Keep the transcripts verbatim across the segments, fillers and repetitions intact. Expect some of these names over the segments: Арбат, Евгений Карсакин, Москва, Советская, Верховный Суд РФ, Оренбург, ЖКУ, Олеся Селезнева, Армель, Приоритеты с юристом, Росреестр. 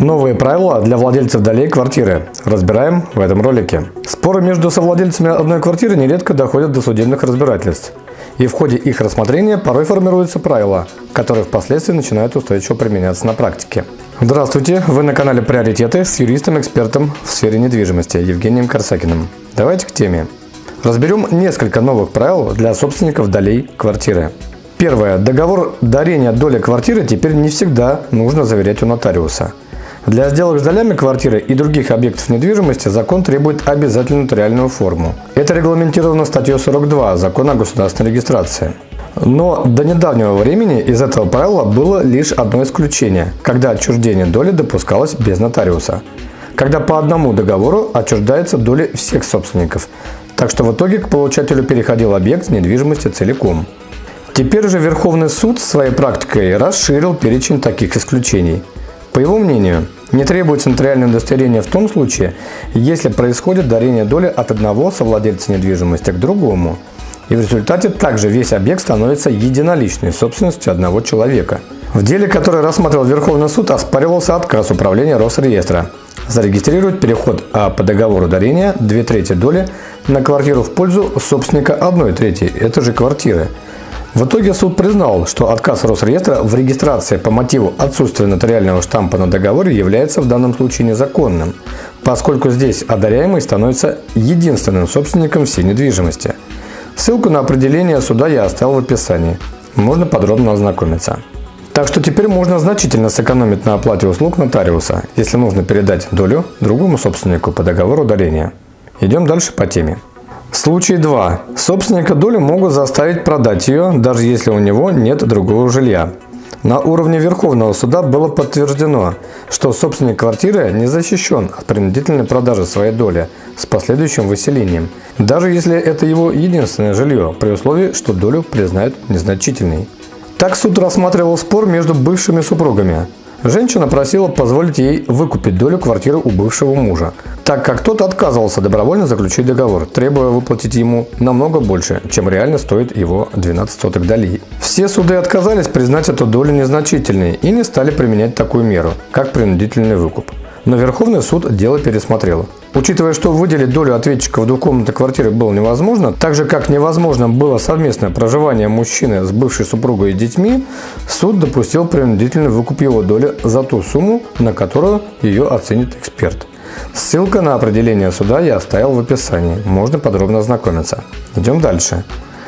Новые правила для владельцев долей квартиры разбираем в этом ролике. Споры между совладельцами одной квартиры нередко доходят до судебных разбирательств, и в ходе их рассмотрения порой формируются правила, которые впоследствии начинают устойчиво применяться на практике. Здравствуйте! Вы на канале «Приоритеты» с юристом-экспертом в сфере недвижимости Евгением Карсакиным. Давайте к теме. Разберем несколько новых правил для собственников долей квартиры. Первое. Договор дарения доли квартиры теперь не всегда нужно заверять у нотариуса. Для сделок с долями квартиры и других объектов недвижимости закон требует обязательную нотариальную форму. Это регламентировано статьей сорок два Закона о государственной регистрации. Но до недавнего времени из этого правила было лишь одно исключение, когда отчуждение доли допускалось без нотариуса. Когда по одному договору отчуждается доля всех собственников, так что в итоге к получателю переходил объект недвижимости целиком. Теперь же Верховный суд своей практикой расширил перечень таких исключений. По его мнению, не требуется нотариальное удостоверение в том случае, если происходит дарение доли от одного совладельца недвижимости к другому, и в результате также весь объект становится единоличной собственностью одного человека. В деле, которое рассматривал Верховный суд, оспаривался отказ управления Росреестра зарегистрировать переход а по договору дарения две трети доли на квартиру в пользу собственника одной трети этой же квартиры. В итоге суд признал, что отказ Росреестра в регистрации по мотиву отсутствия нотариального штампа на договоре является в данном случае незаконным, поскольку здесь одаряемый становится единственным собственником всей недвижимости. Ссылку на определение суда я оставил в описании, можно подробно ознакомиться. Так что теперь можно значительно сэкономить на оплате услуг нотариуса, если нужно передать долю другому собственнику по договору дарения. Идем дальше по теме. Случай два. Собственника доли могут заставить продать ее, даже если у него нет другого жилья. На уровне Верховного суда было подтверждено, что собственник квартиры не защищен от принудительной продажи своей доли с последующим выселением, даже если это его единственное жилье, при условии, что долю признают незначительной. Так суд рассматривал спор между бывшими супругами. Женщина просила позволить ей выкупить долю квартиры у бывшего мужа, так как тот отказывался добровольно заключить договор, требуя выплатить ему намного больше, чем реально стоит его двенадцать соток доли. Все суды отказались признать эту долю незначительной и не стали применять такую меру, как принудительный выкуп. Но Верховный суд дело пересмотрел. Учитывая, что выделить долю ответчика в двухкомнатной квартире было невозможно, так же как невозможно было совместное проживание мужчины с бывшей супругой и детьми, суд допустил принудительный выкуп его доли за ту сумму, на которую ее оценит эксперт. Ссылка на определение суда я оставил в описании, можно подробно ознакомиться. Идем дальше.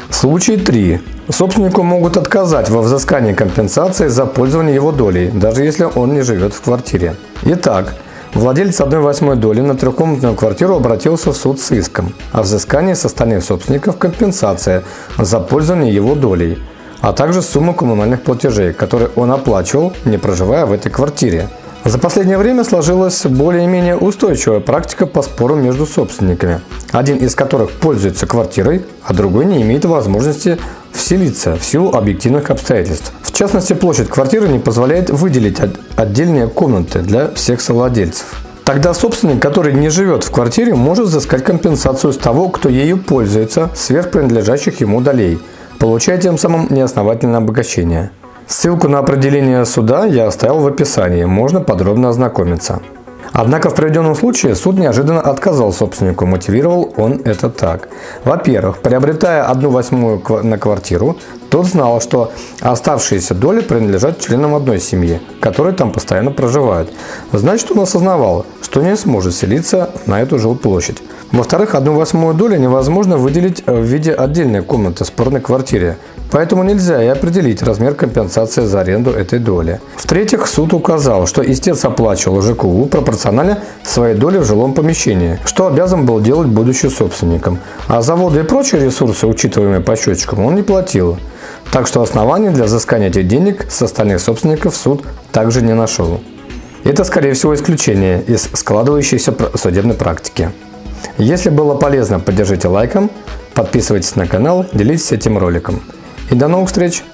Случай три. Собственнику могут отказать во взыскании компенсации за пользование его долей, даже если он не живет в квартире. Итак, владелец одной восьмой доли на трехкомнатную квартиру обратился в суд с иском о взыскании со стороны собственников компенсации за пользование его долей, а также сумму коммунальных платежей, которые он оплачивал, не проживая в этой квартире. За последнее время сложилась более-менее устойчивая практика по спорам между собственниками, один из которых пользуется квартирой, а другой не имеет возможности вселиться в силу объективных обстоятельств. В частности, площадь квартиры не позволяет выделить отдельные комнаты для всех совладельцев. Тогда собственник, который не живет в квартире, может взыскать компенсацию с того, кто ею пользуется, сверх принадлежащих ему долей, получая тем самым неосновательное обогащение. Ссылку на определение суда я оставил в описании, можно подробно ознакомиться. Однако в приведенном случае суд неожиданно отказал собственнику, мотивировал он это так. Во-первых, приобретая одну восьмую на квартиру, тот знал, что оставшиеся доли принадлежат членам одной семьи, которые там постоянно проживают. Значит, он осознавал, что не сможет селиться на эту жилплощадь. Во-вторых, одну восьмую долю невозможно выделить в виде отдельной комнаты в спорной квартире, поэтому нельзя и определить размер компенсации за аренду этой доли. В-третьих, суд указал, что истец оплачивал ЖКУ пропорционально своей доле в жилом помещении, что обязан был делать будущий собственником, а за воду и прочие ресурсы, учитываемые по счетчикам, он не платил. Так что оснований для взыскания этих денег с остальных собственников суд также не нашел. Это, скорее всего, исключение из складывающейся судебной практики. Если было полезно, поддержите лайком, подписывайтесь на канал, делитесь этим роликом. И до новых встреч!